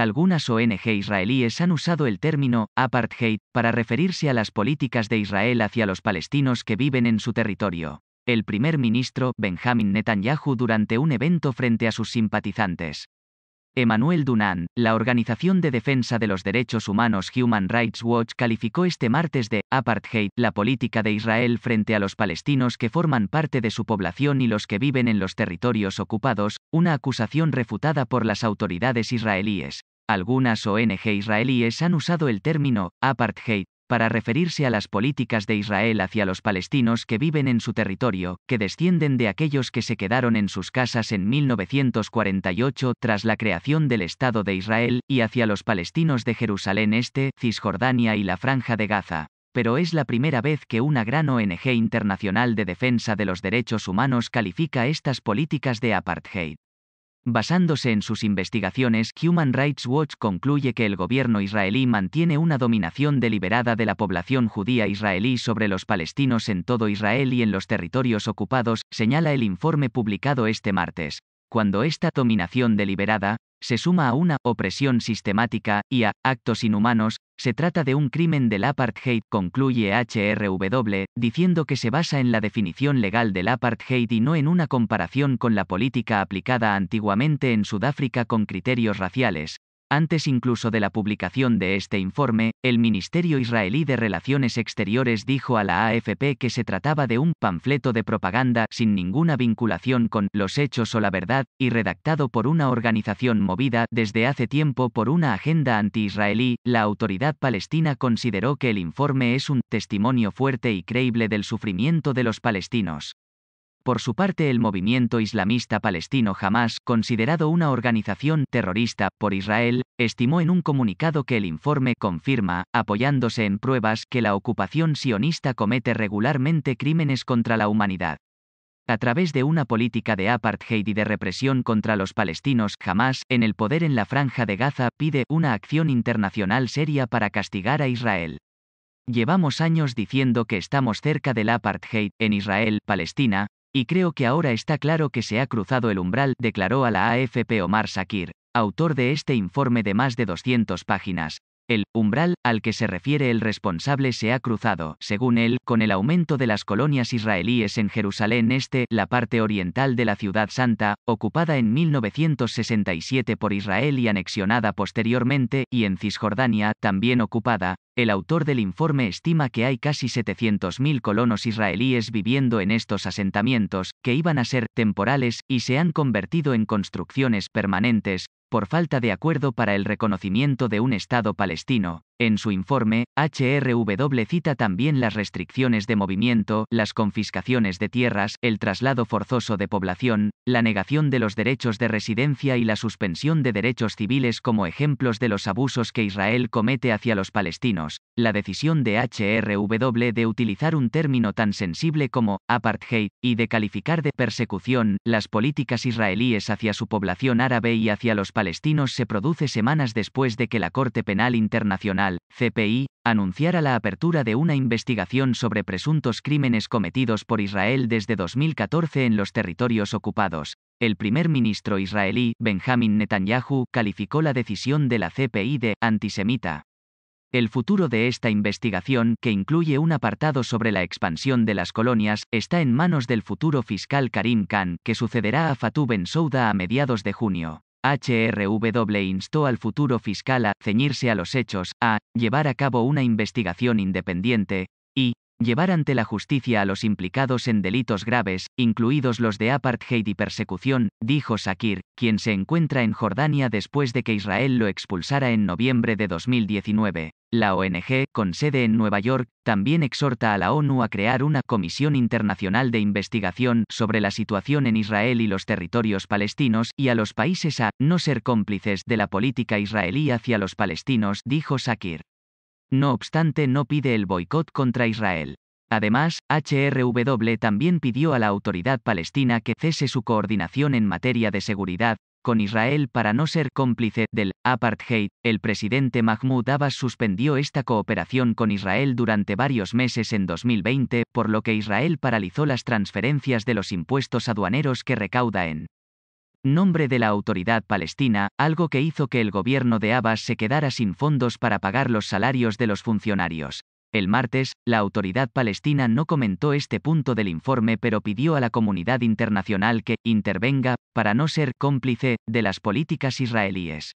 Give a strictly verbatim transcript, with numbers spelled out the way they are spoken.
Algunas O N G israelíes han usado el término apartheid para referirse a las políticas de Israel hacia los palestinos que viven en su territorio. El primer ministro, Benjamin Netanyahu, durante un evento frente a sus simpatizantes. Emmanuel Dunan, la Organización de Defensa de los Derechos Humanos Human Rights Watch, calificó este martes de apartheid la política de Israel frente a los palestinos que forman parte de su población y los que viven en los territorios ocupados, una acusación refutada por las autoridades israelíes. Algunas O N G israelíes han usado el término apartheid para referirse a las políticas de Israel hacia los palestinos que viven en su territorio, que descienden de aquellos que se quedaron en sus casas en mil novecientos cuarenta y ocho tras la creación del Estado de Israel, y hacia los palestinos de Jerusalén Este, Cisjordania y la Franja de Gaza. Pero es la primera vez que una gran O N G internacional de defensa de los derechos humanos califica estas políticas de apartheid. Basándose en sus investigaciones, Human Rights Watch concluye que el gobierno israelí mantiene una dominación deliberada de la población judía israelí sobre los palestinos en todo Israel y en los territorios ocupados, señala el informe publicado este martes. Cuando esta dominación deliberada se suma a una opresión sistemática y a actos inhumanos, se trata de un crimen del apartheid, concluye H R W, diciendo que se basa en la definición legal del apartheid y no en una comparación con la política aplicada antiguamente en Sudáfrica con criterios raciales. Antes incluso de la publicación de este informe, el Ministerio israelí de Relaciones Exteriores dijo a la A F P que se trataba de un panfleto de propaganda sin ninguna vinculación con los hechos o la verdad, y redactado por una organización movida desde hace tiempo por una agenda anti-israelí. La Autoridad Palestina consideró que el informe es un testimonio fuerte y creíble del sufrimiento de los palestinos. Por su parte, el movimiento islamista palestino Hamás, considerado una organización terrorista por Israel, estimó en un comunicado que el informe confirma, apoyándose en pruebas, que la ocupación sionista comete regularmente crímenes contra la humanidad. A través de una política de apartheid y de represión contra los palestinos, Hamás, en el poder en la Franja de Gaza, pide una acción internacional seria para castigar a Israel. Llevamos años diciendo que estamos cerca del apartheid en Israel, Palestina, y creo que ahora está claro que se ha cruzado el umbral, declaró a la A F P Omar Shakir, autor de este informe de más de doscientas páginas. El umbral al que se refiere el responsable se ha cruzado, según él, con el aumento de las colonias israelíes en Jerusalén Este, la parte oriental de la Ciudad Santa, ocupada en mil novecientos sesenta y siete por Israel y anexionada posteriormente, y en Cisjordania, también ocupada. El autor del informe estima que hay casi setecientos mil colonos israelíes viviendo en estos asentamientos, que iban a ser temporales, y se han convertido en construcciones permanentes, por falta de acuerdo para el reconocimiento de un Estado palestino. En su informe, H R W cita también las restricciones de movimiento, las confiscaciones de tierras, el traslado forzoso de población, la negación de los derechos de residencia y la suspensión de derechos civiles como ejemplos de los abusos que Israel comete hacia los palestinos. La decisión de H R W de utilizar un término tan sensible como apartheid y de calificar de persecución las políticas israelíes hacia su población árabe y hacia los palestinos palestinos se produce semanas después de que la Corte Penal Internacional, C P I, anunciara la apertura de una investigación sobre presuntos crímenes cometidos por Israel desde dos mil catorce en los territorios ocupados. El primer ministro israelí, Benjamin Netanyahu, calificó la decisión de la C P I de antisemita. El futuro de esta investigación, que incluye un apartado sobre la expansión de las colonias, está en manos del futuro fiscal Karim Khan, que sucederá a Fatou Bensouda a mediados de junio. H R W instó al futuro fiscal a ceñirse a los hechos, a llevar a cabo una investigación independiente y llevar ante la justicia a los implicados en delitos graves, incluidos los de apartheid y persecución, dijo Shakir, quien se encuentra en Jordania después de que Israel lo expulsara en noviembre de dos mil diecinueve. La O N G, con sede en Nueva York, también exhorta a la ONU a crear una Comisión Internacional de Investigación sobre la situación en Israel y los territorios palestinos y a los países a no ser cómplices de la política israelí hacia los palestinos, dijo Shakir. No obstante, no pide el boicot contra Israel. Además, H R W también pidió a la Autoridad Palestina que cese su coordinación en materia de seguridad con Israel para no ser cómplice del apartheid. El presidente Mahmoud Abbas suspendió esta cooperación con Israel durante varios meses en dos mil veinte, por lo que Israel paralizó las transferencias de los impuestos aduaneros que recauda en nombre de la Autoridad Palestina, algo que hizo que el gobierno de Abbas se quedara sin fondos para pagar los salarios de los funcionarios. El martes, la Autoridad Palestina no comentó este punto del informe, pero pidió a la comunidad internacional que intervenga para no ser cómplice de las políticas israelíes.